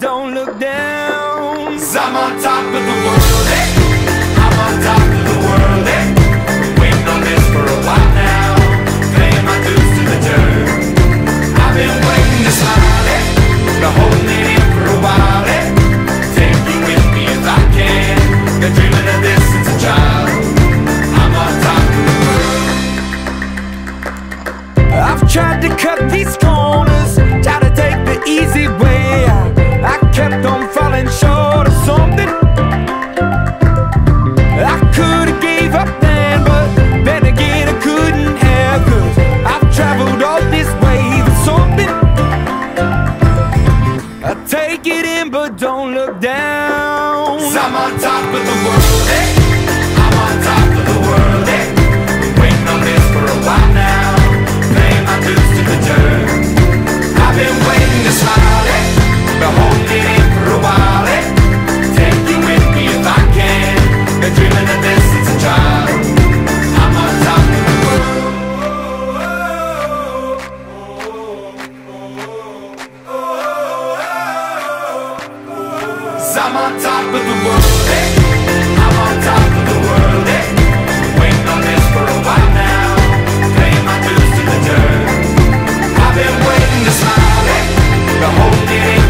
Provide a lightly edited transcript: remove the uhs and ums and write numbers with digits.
don't look down. 'Cause I'm on top of the world, eh? I'm on top of the world, eh? Waiting on this for a while now, paying my dues to the dirt. I've been waiting to smile, eh? Been holding it in for a while, eh? Take you with me if I can. Been dreaming of this since a child. I'm on top of the world. I've tried to cut these corners, try to take the easy way out. I kept on falling short of something I could've gave up then, but then again I couldn't have, 'cause I've traveled all this way for something. I take it in but don't look down. 'Cause I'm on top of the world, eh? I'm on top of the world, eh? Been waiting on this for a while now, paying my dues to the dirt. I've been waiting to smile, eh? Been holding it in for a while, eh? Take you with me if I can. Been dreaming of this since a child. I'm on top of the world. 'Cause I'm on top of the world, eh? I'm on top of the world, eh? Waiting on this for a while now, paying my dues to the dirt. I've been waiting to smile, eh? Been holding it in.